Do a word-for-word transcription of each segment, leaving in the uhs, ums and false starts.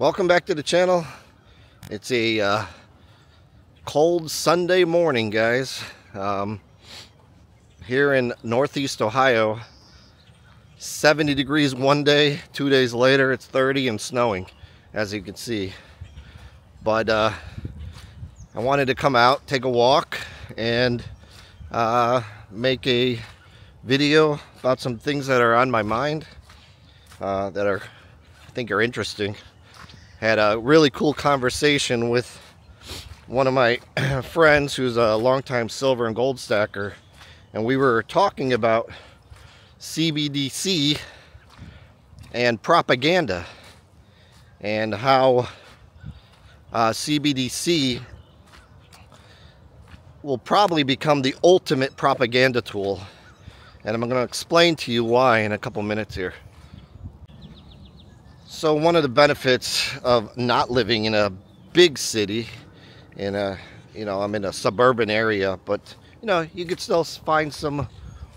Welcome back to the channel. It's a uh, cold Sunday morning, guys. Um, here in Northeast Ohio, seventy degrees one day, two days later it's thirty and snowing, as you can see. But uh, I wanted to come out, take a walk, and uh, make a video about some things that are on my mind uh, that are, I think are interesting. Had a really cool conversation with one of my friends who's a longtime silver and gold stacker, and we were talking about C B D C and propaganda and how uh, C B D C will probably become the ultimate propaganda tool, and I'm going to explain to you why in a couple minutes here. So one of the benefits of not living in a big city, in a, you know, I'm in a suburban area, but you know, you could still find some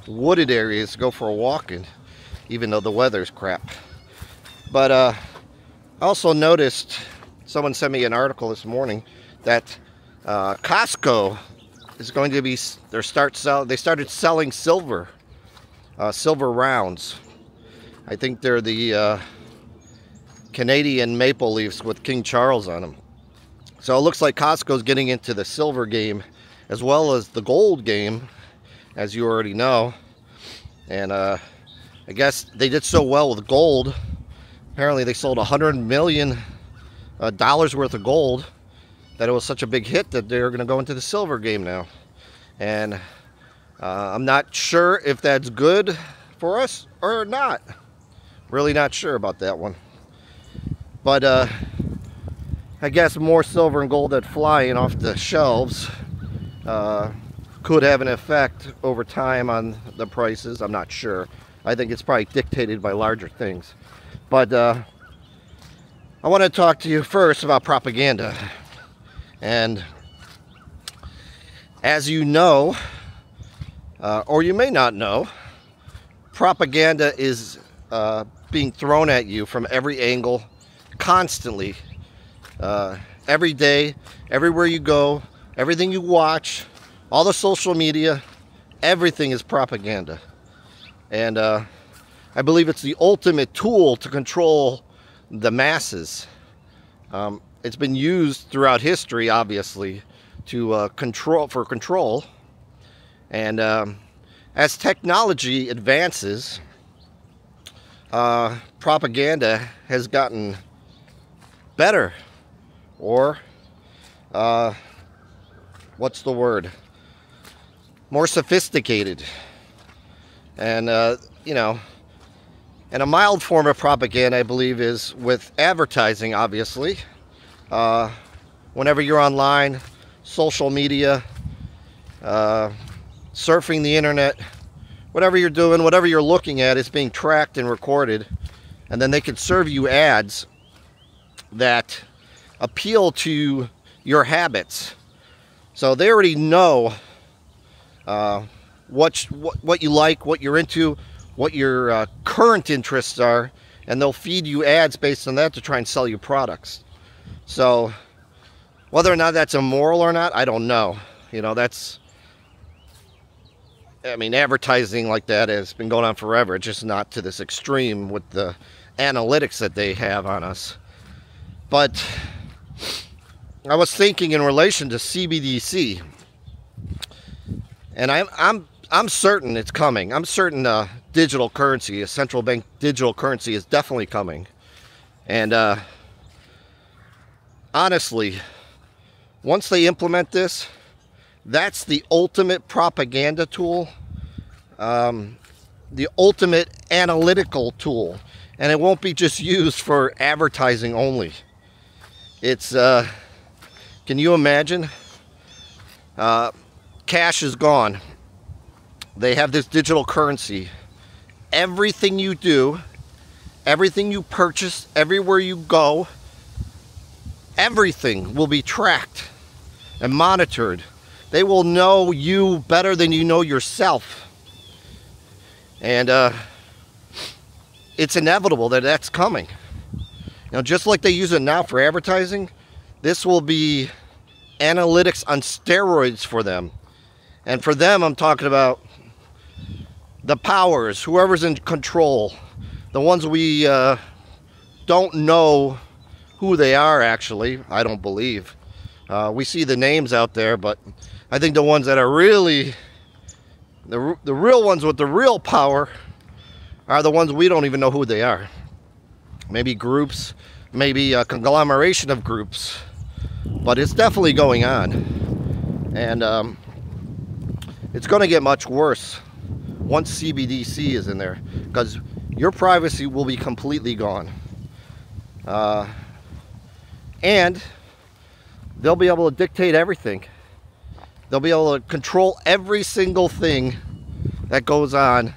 wooded areas to go for a walk in, even though the weather's crap. But uh, I also noticed, someone sent me an article this morning that uh, Costco is going to be, they start sell, they started selling silver, uh, silver rounds. I think they're the, uh, Canadian maple leaves with King Charles on them. So it looks like Costco's getting into the silver game as well as the gold game, as you already know. And uh, I guess they did so well with gold. Apparently they sold one hundred million dollars worth of gold that it was such a big hit that they're going to go into the silver game now. And uh, I'm not sure if that's good for us or not. Really not sure about that one. But uh, I guess more silver and gold that flying off the shelves uh, could have an effect over time on the prices. I'm not sure. I think it's probably dictated by larger things. But uh, I want to talk to you first about propaganda. And as you know, uh, or you may not know, propaganda is uh, being thrown at you from every angle, constantly, uh, every day, everywhere you go, everything you watch, all the social media, everything is propaganda. And uh, I believe it's the ultimate tool to control the masses. Um, it's been used throughout history, obviously, to uh, control for control. And um, as technology advances, uh, propaganda has gotten better, or uh, what's the word, more sophisticated. And uh, you know, and a mild form of propaganda, I believe, is with advertising, obviously. Uh, whenever you're online, social media, uh, surfing the internet, whatever you're doing, whatever you're looking at is being tracked and recorded, and then they can serve you ads that appeal to your habits. So they already know uh, what, what what you like, what you're into, what your uh, current interests are, and they'll feed you ads based on that to try and sell you products. So whether or not that's immoral or not, I don't know. You know, that's, I mean, advertising like that has been going on forever. It's just not to this extreme with the analytics that they have on us. But I was thinking in relation to C B D C, and I'm I'm I'm certain it's coming. I'm certain a digital currency, a central bank digital currency, is definitely coming. And uh, honestly, once they implement this, that's the ultimate propaganda tool, um, the ultimate analytical tool, and it won't be just used for advertising only. It's, uh, can you imagine? Uh, cash is gone. They have this digital currency. Everything you do, everything you purchase, everywhere you go, everything will be tracked and monitored. They will know you better than you know yourself. And uh, it's inevitable that that's coming. Now, just like they use it now for advertising, this will be analytics on steroids for them. And for them, I'm talking about the powers, whoever's in control, the ones we uh, don't know who they are actually, I don't believe. Uh, we see the names out there, but I think the ones that are really, the, the real ones with the real power are the ones we don't even know who they are. Maybe groups, maybe a conglomeration of groups, but it's definitely going on. And um, it's going to get much worse once C B D C is in there, because your privacy will be completely gone. Uh, and they'll be able to dictate everything. They'll be able to control every single thing that goes on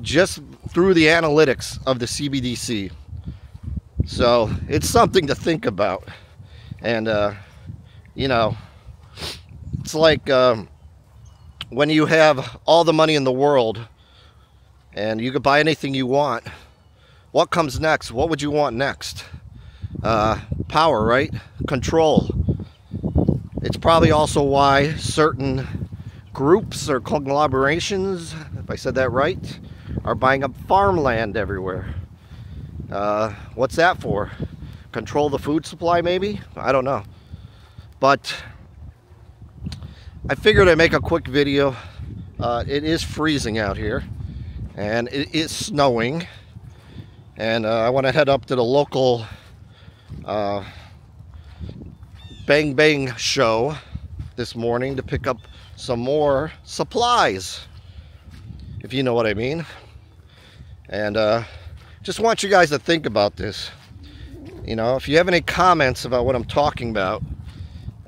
just through the analytics of the C B D C. So it's something to think about. And, uh, you know, it's like um, when you have all the money in the world and you could buy anything you want, what comes next? What would you want next? Uh, power, right? Control. It's probably also why certain groups or conglomerations, if I said that right, are buying up farmland everywhere. Uh, what's that for? Control the food supply, maybe? I don't know. But I figured I'd make a quick video. Uh, it is freezing out here, and it is snowing. And uh, I want to head up to the local uh, Bang Bang show this morning to pick up some more supplies, if you know what I mean. And uh, just want you guys to think about this. You know, if you have any comments about what I'm talking about,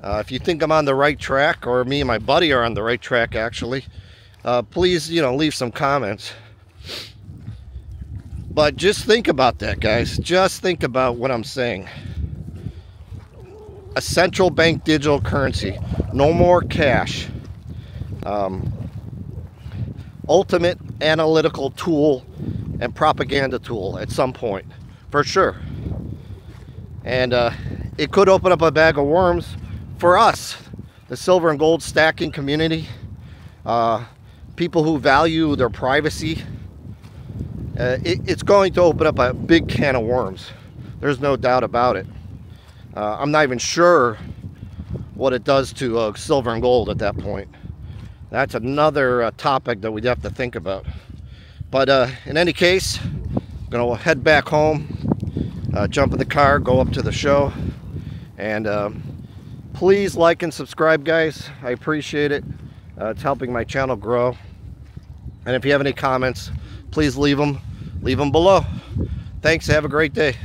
uh, if you think I'm on the right track, or me and my buddy are on the right track, actually, uh, please, you know, leave some comments. But just think about that, guys. Just think about what I'm saying. A central bank digital currency. No more cash. Um, ultimate analytical tool and propaganda tool at some point, for sure. And uh, it could open up a bag of worms for us, the silver and gold stacking community, uh, people who value their privacy. Uh, it, it's going to open up a big can of worms. There's no doubt about it. Uh, I'm not even sure what it does to uh, silver and gold at that point. That's another uh, topic that we have to think about. But uh, in any case, I'm gonna head back home, uh, jump in the car, go up to the show, and um, please like and subscribe, guys. I appreciate it. Uh, it's helping my channel grow. And if you have any comments, please leave them, leave them below. Thanks, have a great day.